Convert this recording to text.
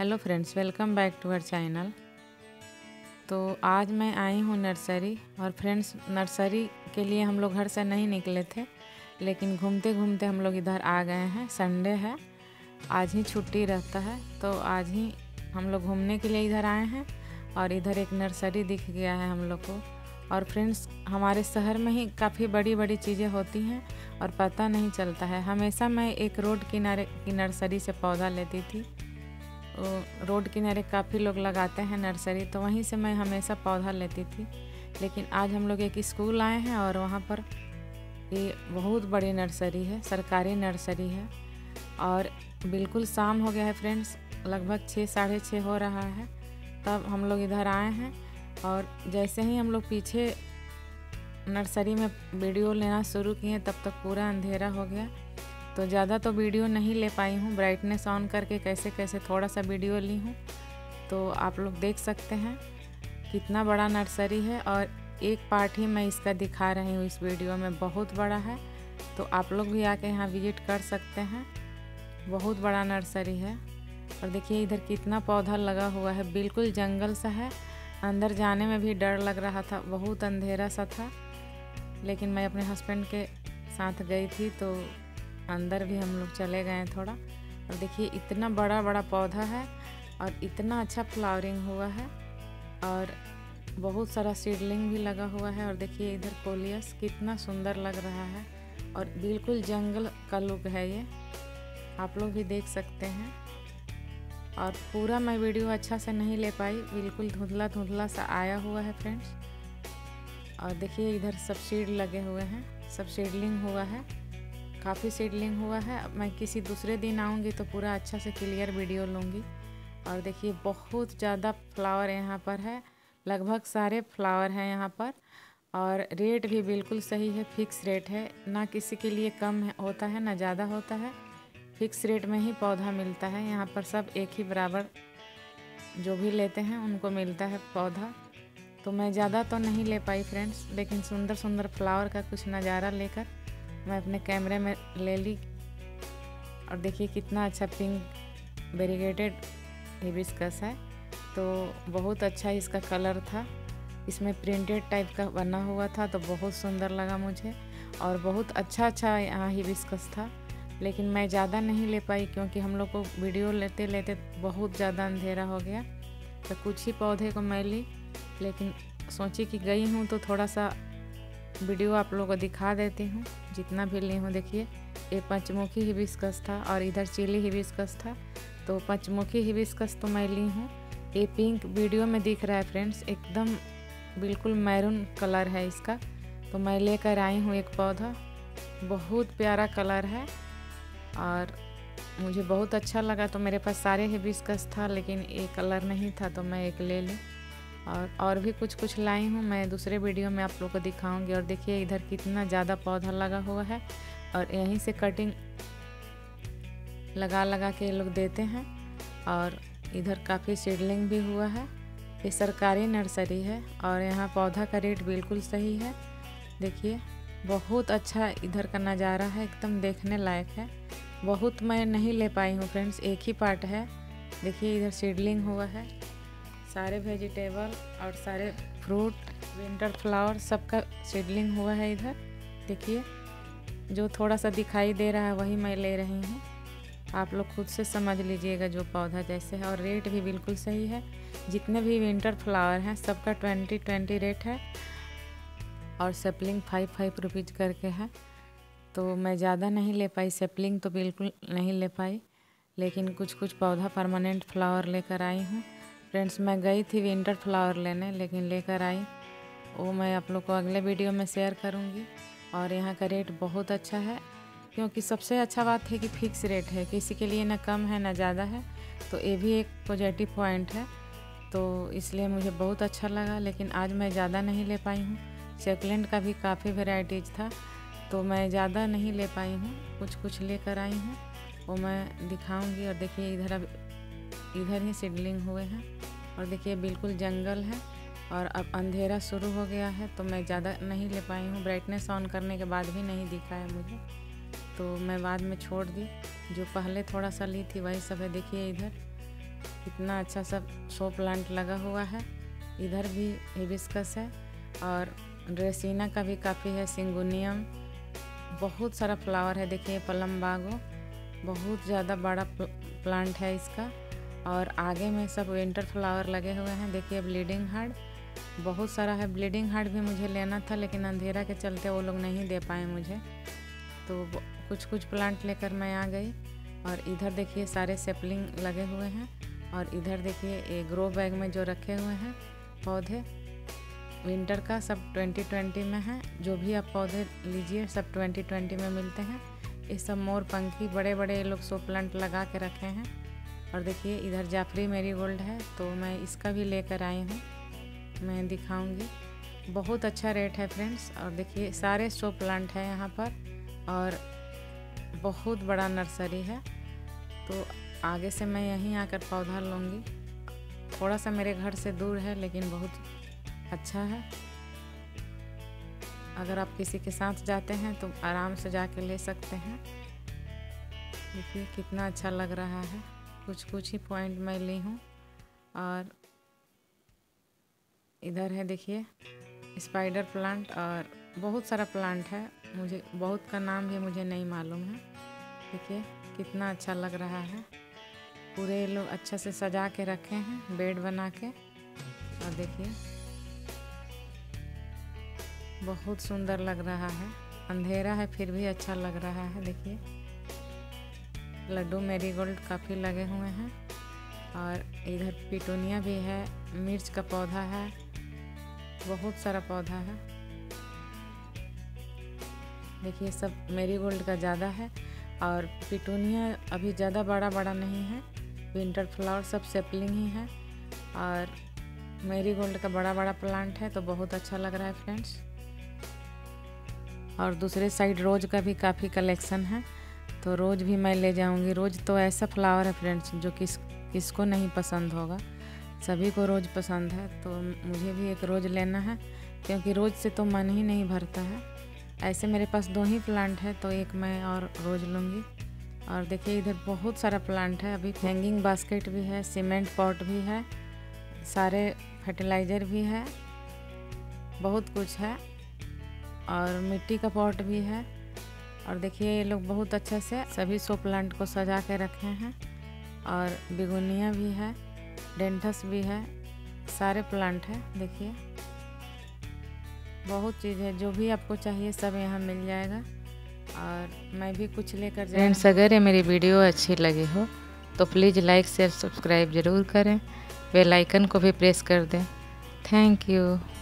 Hello friends, welcome back to our channel. तो आज मैं आई हूँ नर्सरी। और फ्रेंड्स, नर्सरी के लिए हम लोग घर से नहीं निकले थे, लेकिन घूमते घूमते हम लोग इधर आ गए हैं। संडे है, आज ही छुट्टी रहता है, तो आज ही हम लोग घूमने के लिए इधर आए हैं। और इधर एक नर्सरी दिख गया है हम लोग को। और फ्रेंड्स, हमारे शहर में ही काफ़ी बड़ी बड़ी चीज़ें होती हैं और पता नहीं चलता है। हमेशा मैं एक रोड किनारे की नर्सरी से पौधा लेती थी। रोड किनारे काफ़ी लोग लगाते हैं नर्सरी, तो वहीं से मैं हमेशा पौधा लेती थी। लेकिन आज हम लोग एक स्कूल आए हैं और वहाँ पर ये बहुत बड़ी नर्सरी है, सरकारी नर्सरी है। और बिल्कुल शाम हो गया है फ्रेंड्स, लगभग 6 साढ़े 6 हो रहा है, तब हम लोग इधर आए हैं। और जैसे ही हम लोग पीछे नर्सरी में वीडियो लेना शुरू किए, तब तक पूरा अंधेरा हो गया। तो ज़्यादा तो वीडियो नहीं ले पाई हूँ, ब्राइटनेस ऑन करके कैसे कैसे थोड़ा सा वीडियो ली हूँ। तो आप लोग देख सकते हैं कितना बड़ा नर्सरी है, और एक पार्ट ही मैं इसका दिखा रही हूँ इस वीडियो में। बहुत बड़ा है, तो आप लोग भी आके यहाँ विजिट कर सकते हैं। बहुत बड़ा नर्सरी है। और देखिए इधर कितना पौधा लगा हुआ है, बिल्कुल जंगल सा है। अंदर जाने में भी डर लग रहा था, बहुत अंधेरा सा था। लेकिन मैं अपने हस्बैंड के साथ गई थी, तो अंदर भी हम लोग चले गए थोड़ा। और देखिए इतना बड़ा बड़ा पौधा है और इतना अच्छा फ्लावरिंग हुआ है, और बहुत सारा सीडलिंग भी लगा हुआ है। और देखिए इधर कोलियस कितना सुंदर लग रहा है, और बिल्कुल जंगल का लुक है ये, आप लोग भी देख सकते हैं। और पूरा मैं वीडियो अच्छा से नहीं ले पाई, बिल्कुल धुंधला धुंधला सा आया हुआ है फ्रेंड्स। और देखिए इधर सब सीड लगे हुए हैं, सब सीडलिंग हुआ है, काफ़ी सीडलिंग हुआ है। अब मैं किसी दूसरे दिन आऊँगी तो पूरा अच्छा से क्लियर वीडियो लूँगी। और देखिए बहुत ज़्यादा फ्लावर यहाँ पर है, लगभग सारे फ्लावर हैं यहाँ पर। और रेट भी बिल्कुल सही है, फिक्स रेट है, ना किसी के लिए कम होता है ना ज़्यादा होता है, फिक्स रेट में ही पौधा मिलता है यहाँ पर। सब एक ही बराबर जो भी लेते हैं उनको मिलता है पौधा। तो मैं ज़्यादा तो नहीं ले पाई फ्रेंड्स, लेकिन सुंदर सुंदर फ्लावर का कुछ नज़ारा लेकर मैं अपने कैमरे में ले ली। और देखिए कितना अच्छा पिंक वेरीगेटेड हिबिस्कस है, तो बहुत अच्छा इसका कलर था। इसमें प्रिंटेड टाइप का बना हुआ था, तो बहुत सुंदर लगा मुझे। और बहुत अच्छा अच्छा यहाँ हिबिस्कस था, लेकिन मैं ज़्यादा नहीं ले पाई क्योंकि हम लोग को वीडियो लेते लेते बहुत ज़्यादा अंधेरा हो गया। तो कुछ ही पौधे को मैं ली, लेकिन सोची कि गई हूँ तो थोड़ा सा वीडियो आप लोगों को दिखा देती हूँ जितना भी ली हूँ। देखिए ये पंचमुखी हिबिस्कस था, और इधर चिली हिबिस्कस था। तो पंचमुखी हिबिस्कस तो मैं ली हूँ। ये पिंक वीडियो में दिख रहा है फ्रेंड्स, एकदम बिल्कुल मैरून कलर है इसका। तो मैं लेकर आई हूँ एक पौधा, बहुत प्यारा कलर है और मुझे बहुत अच्छा लगा। तो मेरे पास सारे हिबिस्कस था, लेकिन एक कलर नहीं था, तो मैं एक ले ली। और भी कुछ कुछ लाई हूँ मैं, दूसरे वीडियो में आप लोगों को दिखाऊंगी। और देखिए इधर कितना ज़्यादा पौधा लगा हुआ है, और यहीं से कटिंग लगा लगा के ये लोग देते हैं। और इधर काफ़ी सीडलिंग भी हुआ है। ये सरकारी नर्सरी है, और यहाँ पौधा का रेट बिल्कुल सही है। देखिए बहुत अच्छा इधर का नज़ारा है, एकदम देखने लायक है। बहुत मैं नहीं ले पाई हूँ फ्रेंड्स, एक ही पार्ट है। देखिए इधर सीडलिंग हुआ है, सारे वेजिटेबल और सारे फ्रूट, विंटर फ्लावर, सबका सीडलिंग हुआ है इधर। देखिए जो थोड़ा सा दिखाई दे रहा है वही मैं ले रही हूँ, आप लोग खुद से समझ लीजिएगा जो पौधा जैसे है। और रेट भी बिल्कुल सही है, जितने भी विंटर फ्लावर हैं सबका 20-20 रेट है, और सेपलिंग 5-5 रुपीज़ करके है। तो मैं ज़्यादा नहीं ले पाई, सेपलिंग तो बिल्कुल नहीं ले पाई, लेकिन कुछ कुछ पौधा परमानेंट फ्लावर लेकर आई हूँ फ्रेंड्स। मैं गई थी विंटर फ्लावर लेने, लेकिन लेकर आई, वो मैं आप लोग को अगले वीडियो में शेयर करूँगी। और यहाँ का रेट बहुत अच्छा है, क्योंकि सबसे अच्छा बात है कि फिक्स रेट है, किसी के लिए ना कम है ना ज़्यादा है, तो ये भी एक पॉजिटिव पॉइंट है। तो इसलिए मुझे बहुत अच्छा लगा, लेकिन आज मैं ज़्यादा नहीं ले पाई हूँ। सैकुलेंट का भी काफ़ी वेराइटीज था, तो मैं ज़्यादा नहीं ले पाई हूँ, कुछ कुछ लेकर आई हूँ, वो मैं दिखाऊंगी। और देखिए इधर अब इधर ही सीडलिंग हुए हैं। और देखिए बिल्कुल जंगल है, और अब अंधेरा शुरू हो गया है, तो मैं ज़्यादा नहीं ले पाई हूँ। ब्राइटनेस ऑन करने के बाद भी नहीं दिखा है मुझे, तो मैं बाद में छोड़ दी, जो पहले थोड़ा सा ली थी वही सब है। देखिए इधर कितना अच्छा सा शो प्लांट लगा हुआ है। इधर भी हिबिस्कस है और ड्रेसिना का भी काफ़ी है, सिंगोनियम, बहुत सारा फ्लावर है। देखिए पलमबागो बहुत ज़्यादा बड़ा प्लांट है इसका। और आगे में सब विंटर फ्लावर लगे हुए हैं। देखिए ब्लीडिंग हार्ट बहुत सारा है। ब्लीडिंग हार्ट भी मुझे लेना था लेकिन अंधेरा के चलते वो लोग नहीं दे पाए मुझे, तो कुछ कुछ प्लांट लेकर मैं आ गई। और इधर देखिए सारे सेपलिंग लगे हुए हैं। और इधर देखिए ये ग्रो बैग में जो रखे हुए हैं पौधे विंटर का, सब 2020 में है। जो भी आप पौधे लीजिए सब 2020 में मिलते हैं। ये सब मोर पंखी बड़े बड़े ये लोग सो प्लांट लगा के रखे हैं। और देखिए इधर जाफरी मैरीगोल्ड है, तो मैं इसका भी लेकर आई हूँ, मैं दिखाऊंगी। बहुत अच्छा रेट है फ्रेंड्स। और देखिए सारे सो प्लांट है यहाँ पर और बहुत बड़ा नर्सरी है। तो आगे से मैं यहीं आकर पौधा लूँगी। थोड़ा सा मेरे घर से दूर है लेकिन बहुत अच्छा है। अगर आप किसी के साथ जाते हैं तो आराम से जाके ले सकते हैं। देखिए कितना अच्छा लग रहा है। कुछ कुछ ही पॉइंट मैं ली हूँ। और इधर है देखिए स्पाइडर प्लांट और बहुत सारा प्लांट है, मुझे बहुत का नाम भी मुझे नहीं मालूम है। देखिए कितना अच्छा लग रहा है। पूरे लोग अच्छे से सजा के रखे हैं बेड बना के। और देखिए बहुत सुंदर लग रहा है। अंधेरा है फिर भी अच्छा लग रहा है। देखिए लड्डू मैरीगोल्ड काफ़ी लगे हुए हैं। और इधर पिटूनिया भी है, मिर्च का पौधा है, बहुत सारा पौधा है। देखिए सब मैरीगोल्ड का ज़्यादा है और पिटूनिया अभी ज़्यादा बड़ा बड़ा नहीं है। विंटर फ्लावर सब सेपलिंग ही है। और मैरीगोल्ड का बड़ा बड़ा प्लांट है तो बहुत अच्छा लग रहा है फ्रेंड्स। और दूसरे साइड रोज़ का भी काफ़ी कलेक्शन है, तो रोज़ भी मैं ले जाऊंगी। रोज़ तो ऐसा फ्लावर है फ्रेंड्स जो किसको नहीं पसंद होगा, सभी को रोज़ पसंद है। तो मुझे भी एक रोज़ लेना है क्योंकि रोज़ से तो मन ही नहीं भरता है। ऐसे मेरे पास दो ही प्लांट है तो एक मैं और रोज़ लूँगी। और देखिए इधर बहुत सारा प्लांट है। अभी हैंगिंग बास्केट भी है, सीमेंट पॉट भी है, सारे फर्टिलाइज़र भी है, बहुत कुछ है। और मिट्टी का पॉट भी है। और देखिए ये लोग बहुत अच्छे से सभी सो प्लांट को सजा के रखे हैं। और बिगोनिया भी है, डेंटस भी है, सारे प्लांट है। देखिए बहुत चीज़ है, जो भी आपको चाहिए सब यहाँ मिल जाएगा। और मैं भी कुछ लेकर जाऊँ। फ्रेंड्स अगर ये मेरी वीडियो अच्छी लगी हो तो प्लीज़ लाइक शेयर सब्सक्राइब ज़रूर करें, बेल आइकन को भी प्रेस कर दें। Thank you.